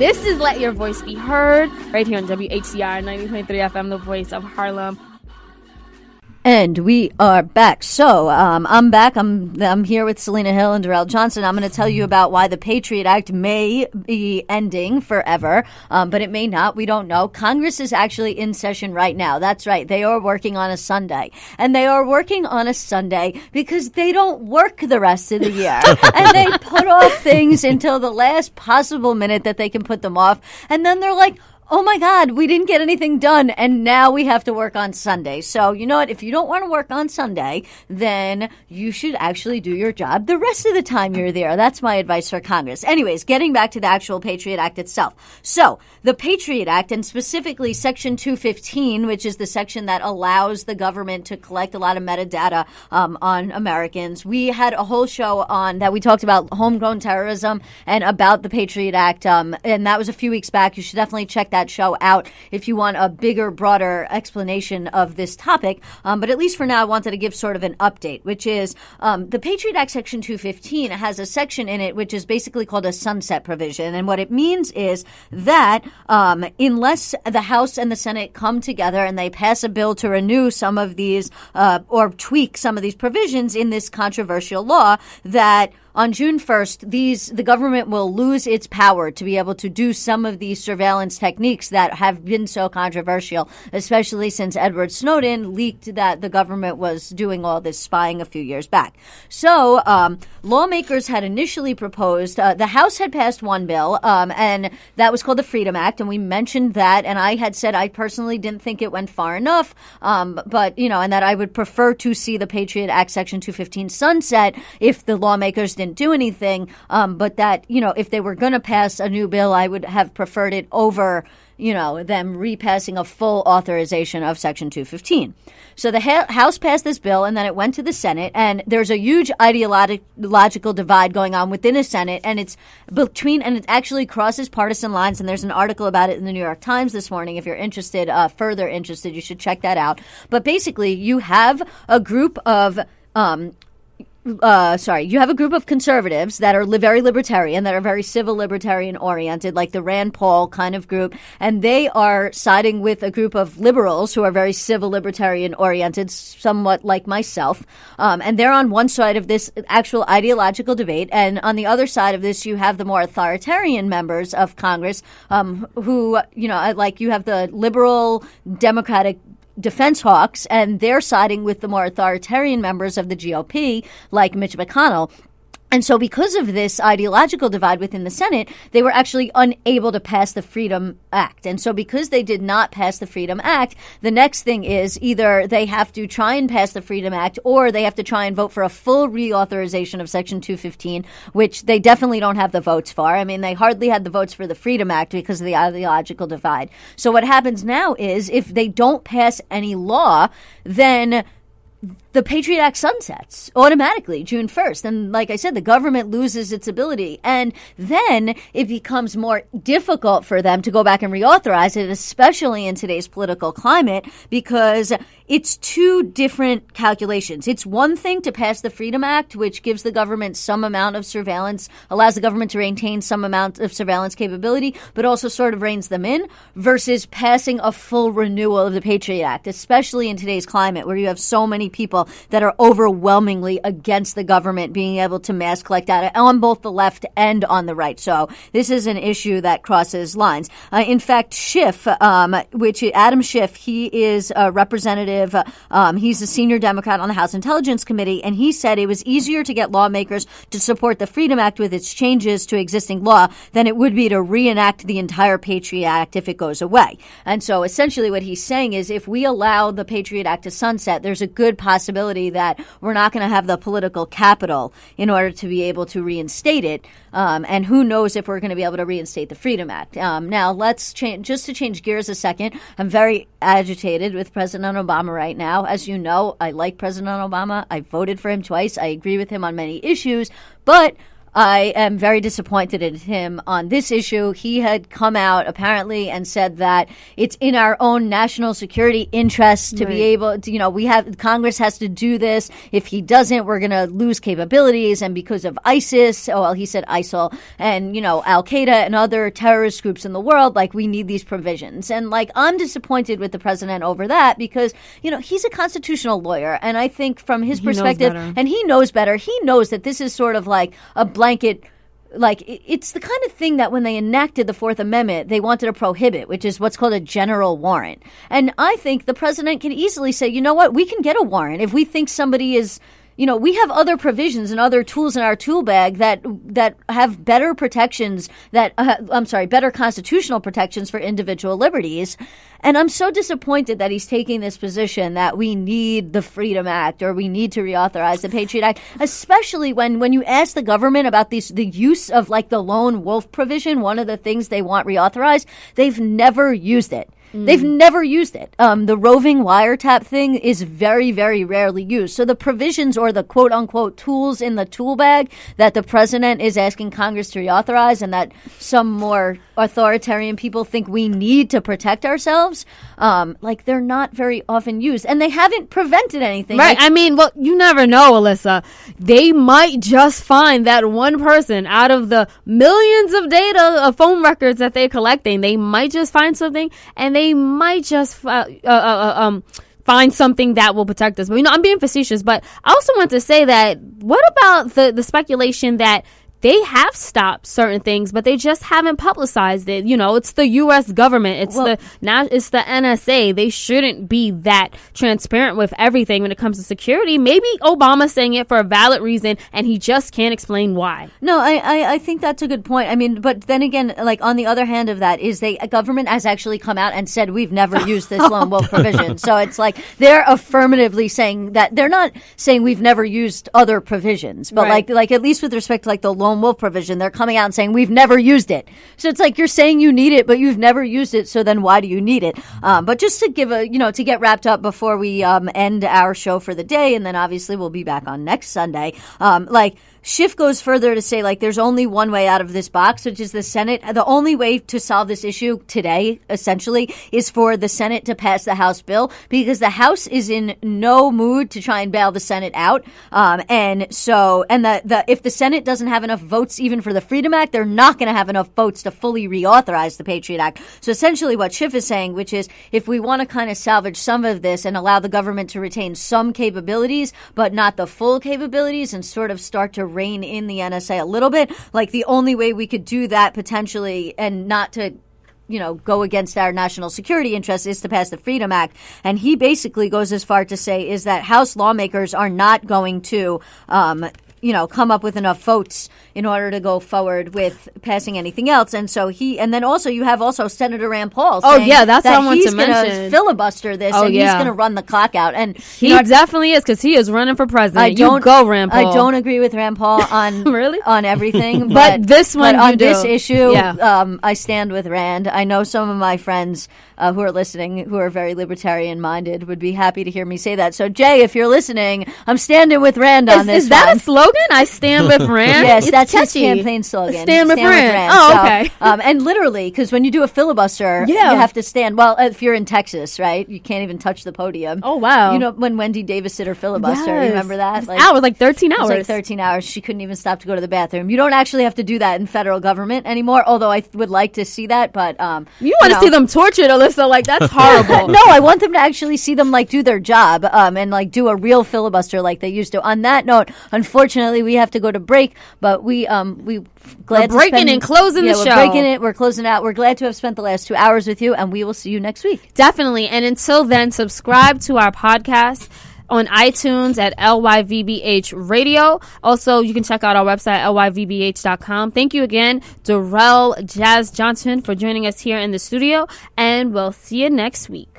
This is Let Your Voice Be Heard, right here on WHCR 90.3 FM, the voice of Harlem. And we are back. So I'm back. I'm here with Selena Hill and Darrell Johnson. I'm going to tell you about why the Patriot Act may be ending forever, but it may not. We don't know. Congress is actually in session right now. That's right. They are working on a Sunday. And they are working on a Sunday because they don't work the rest of the year. And they put off things until the last possible minute that they can put them off. And then they're like, oh my God, we didn't get anything done, and now we have to work on Sunday. So you know what? If you don't want to work on Sunday, then you should actually do your job the rest of the time you're there. That's my advice for Congress. Anyways, getting back to the actual Patriot Act itself. So the Patriot Act, and specifically Section 215, which is the section that allows the government to collect a lot of metadata on Americans. We had a whole show on that. We talked about homegrown terrorism and about the Patriot Act, and that was a few weeks back. You should definitely check that show out if you want a bigger, broader explanation of this topic. But at least for now, I wanted to give sort of an update, which is the Patriot Act Section 215 has a section in it which is basically called a sunset provision. And what it means is that unless the House and the Senate come together and they pass a bill to renew some of these or tweak some of these provisions in this controversial law, that on June 1st, the government will lose its power to be able to do some of these surveillance techniques that have been so controversial, especially since Edward Snowden leaked that the government was doing all this spying a few years back. So lawmakers had initially proposed, the House had passed one bill, and that was called the Freedom Act, and we mentioned that, and I had said I personally didn't think it went far enough, but, you know, and that I would prefer to see the Patriot Act Section 215 sunset if the lawmakers didn't do anything, but that, you know, if they were going to pass a new bill, I would have preferred it over, you know, them repassing a full authorization of Section 215. So the House passed this bill, and then it went to the Senate, and there's a huge ideological divide going on within the Senate, and it actually crosses partisan lines, and there's an article about it in the New York Times this morning. If you're interested, further interested, you should check that out. But basically, you have a group of you have a group of conservatives that are very libertarian, that are very civil libertarian oriented, like the Rand Paul kind of group. And they are siding with a group of liberals who are very civil libertarian oriented, somewhat like myself. And they're on one side of this actual ideological debate. And on the other side of this, you have the more authoritarian members of Congress, who, you know, like you have the liberal Democratic defense hawks, and they're siding with the more authoritarian members of the GOP, like Mitch McConnell. And so because of this ideological divide within the Senate, they were actually unable to pass the Freedom Act. And so because they did not pass the Freedom Act, the next thing is either they have to try and pass the Freedom Act, or they have to try and vote for a full reauthorization of Section 215, which they definitely don't have the votes for. I mean, they hardly had the votes for the Freedom Act because of the ideological divide. So what happens now is if they don't pass any law, then the Patriot Act sunsets automatically June 1st. And like I said, the government loses its ability. And then it becomes more difficult for them to go back and reauthorize it, especially in today's political climate, because it's two different calculations. It's one thing to pass the Freedom Act, which gives the government some amount of surveillance, allows the government to maintain some amount of surveillance capability, but also sort of reins them in, versus passing a full renewal of the Patriot Act, especially in today's climate where you have so many people that are overwhelmingly against the government being able to mass collect data on both the left and on the right. So this is an issue that crosses lines. In fact, Schiff, Adam Schiff, he is a representative. He's a senior Democrat on the House Intelligence Committee, and he said it was easier to get lawmakers to support the Freedom Act with its changes to existing law than it would be to reenact the entire Patriot Act if it goes away. And so essentially what he's saying is if we allow the Patriot Act to sunset, there's a good possibility that we're not going to have the political capital in order to be able to reinstate it. And who knows if we're going to be able to reinstate the Freedom Act. Now, let's change gears a second. I'm very agitated with President Obama right now. As you know, I like President Obama. I voted for him twice. I agree with him on many issues. But I am very disappointed at him on this issue. He had come out apparently and said that it's in our own national security interest to be able to, you know, we have, Congress has to do this. If he doesn't, we're going to lose capabilities. And because of ISIS, well, he said ISIL and, you know, Al-Qaeda and other terrorist groups in the world, like, we need these provisions. And, like, I'm disappointed with the president over that because, you know, he's a constitutional lawyer. And I think from his perspective, and he knows better, he knows that this is sort of like a blanket, like, it's the kind of thing that when they enacted the Fourth Amendment, they wanted to prohibit, which is what's called a general warrant. And I think the president can easily say, you know what, we can get a warrant if we think somebody is, you know, we have other provisions and other tools in our tool bag that have better protections, that better constitutional protections for individual liberties. And I'm so disappointed that he's taking this position that we need the Freedom Act or we need to reauthorize the Patriot Act, especially when you ask the government about the use of, like, the lone wolf provision, one of the things they want reauthorized, they've never used it. They've never used it. The roving wiretap thing is very, very rarely used. So the provisions or the quote-unquote tools in the tool bag that the president is asking Congress to reauthorize and that some more authoritarian people think we need to protect ourselves, like, they're not very often used. And they haven't prevented anything. Right. Like, I mean, well, you never know, Alyssa. They might just find that one person out of the millions of data of phone records that they're collecting. They might just find something and they might just find something that will protect us. But, you know, I'm being facetious, but I also want to say that what about the speculation that they have stopped certain things, but they just haven't publicized it? You know, it's the U.S. government. It's the NSA. They shouldn't be that transparent with everything when it comes to security. Maybe Obama's saying it for a valid reason, and he just can't explain why. No, I think that's a good point. I mean, but then again, like, on the other hand of that is a government has actually come out and said, we've never used this lone wolf provision. So it's like they're affirmatively saying that. They're not saying we've never used other provisions, but like at least with respect to, like, the lone wolf provision, they're coming out and saying we've never used it. So it's like, you're saying you need it, but you've never used it. So then why do you need it? But just to give to get wrapped up before we end our show for the day, and then obviously we'll be back on next Sunday. Schiff goes further to say, like, there's only one way out of this box, which is the Senate. The only way to solve this issue today, essentially, is for the Senate to pass the House bill, because the House is in no mood to try and bail the Senate out. And if the Senate doesn't have enough votes even for the Freedom Act, they're not going to have enough votes to fully reauthorize the Patriot Act. So essentially what Schiff is saying, which is, if we want to kind of salvage some of this and allow the government to retain some capabilities, but not the full capabilities, and sort of start to rein in the NSA a little bit, like, the only way we could do that potentially and not to, you know, go against our national security interests is to pass the Freedom Act. And he basically goes as far to say is that House lawmakers are not going to come up with enough votes in order to go forward with passing anything else. And so then you have Senator Rand Paul saying he's going to filibuster this he's going to run the clock out. And he definitely is, because he is running for president. Rand Paul. I don't agree with Rand Paul on on everything. but this one, but on this issue, I stand with Rand. I know some of my friends who are listening, who are very libertarian-minded, would be happy to hear me say that. So, Jay, if you're listening, I'm standing with Rand on this. Is that a slogan? I stand with Rand? Yes, that's his campaign slogan. Stand with Rand. Oh, okay. So, and literally, because when you do a filibuster, you have to stand. Well, if you're in Texas, right, you can't even touch the podium. Oh, wow. You know, when Wendy Davis did her filibuster, remember that? Like 13 hours. It was like 13 hours. She couldn't even stop to go to the bathroom. You don't actually have to do that in federal government anymore, although I would like to see that. But you want to see them tortured, Alyssa. So, like, that's horrible. No, I want them to actually see them, like, do their job and, like, do a real filibuster like they used to. On that note, unfortunately, we have to go to break, but we're closing out. We're glad to have spent the last 2 hours with you, and we will see you next week. Definitely. And until then, subscribe to our podcast on iTunes at LYVBH Radio. Also, you can check out our website, lyvbh.com. Thank you again, Darrell Jazz Johnson, for joining us here in the studio, and we'll see you next week.